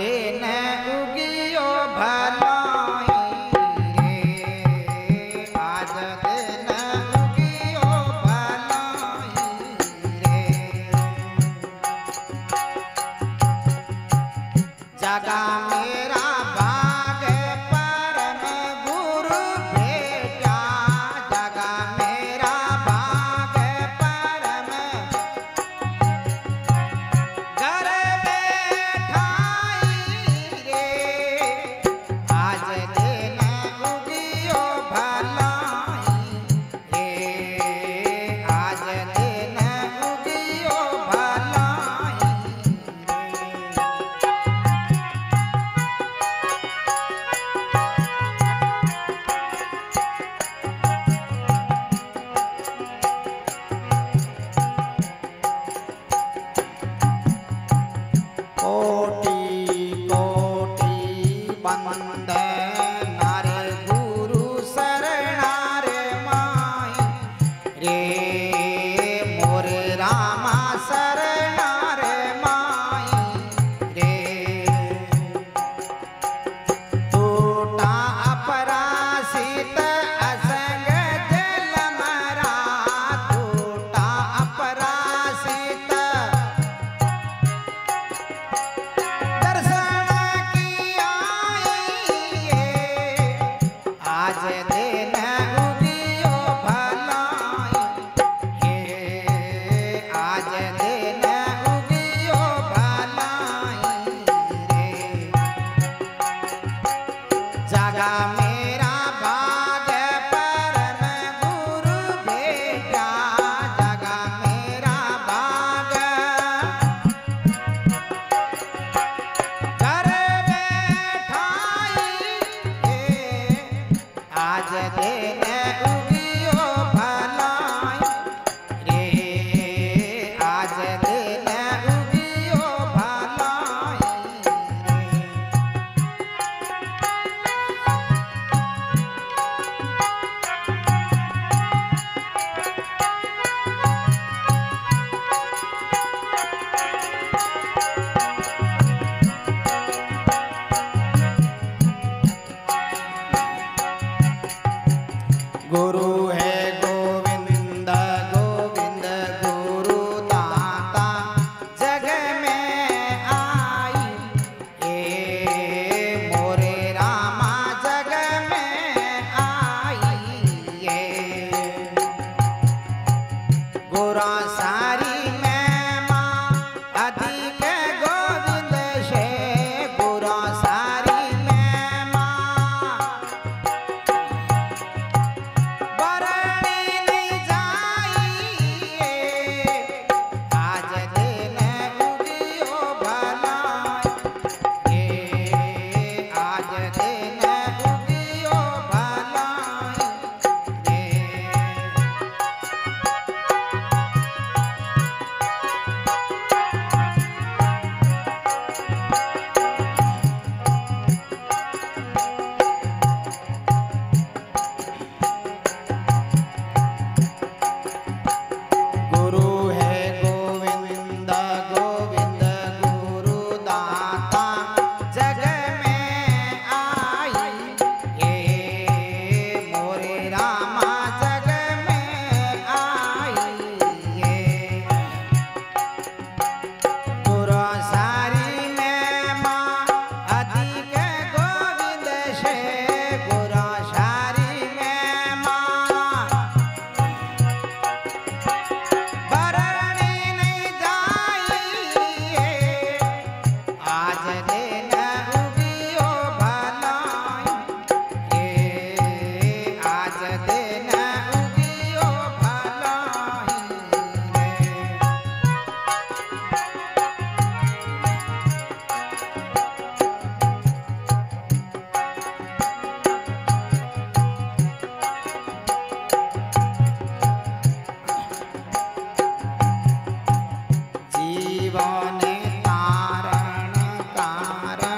दिन उगियो भला जीवन तारण तार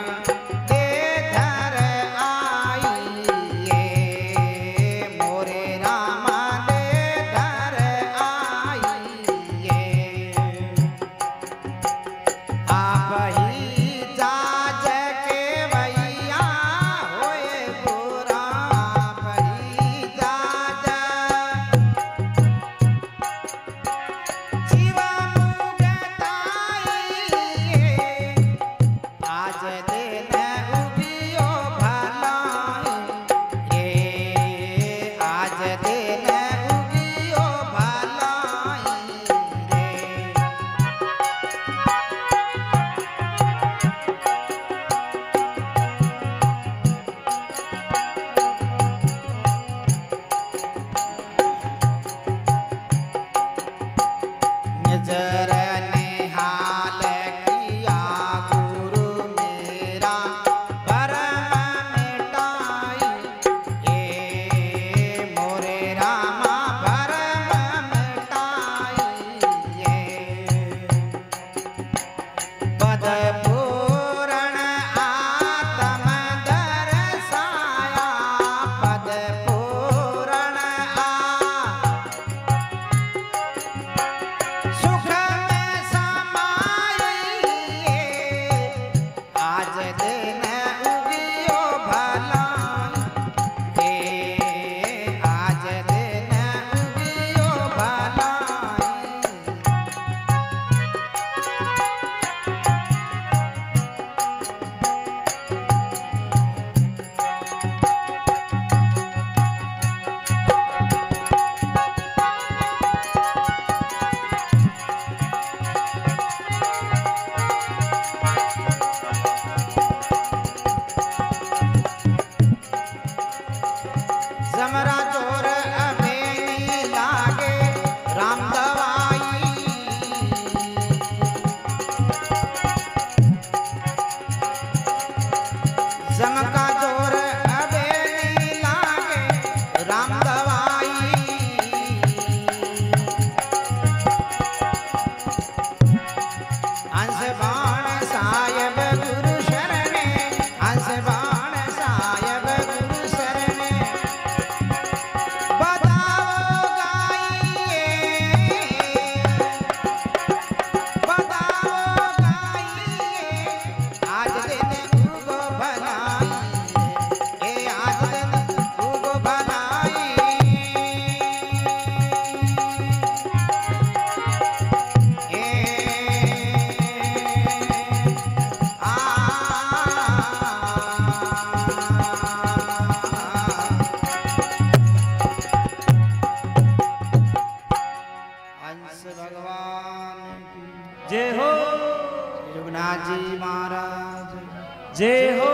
जय हो।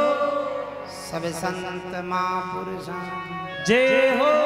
सब संत महापुरुषां जय हो।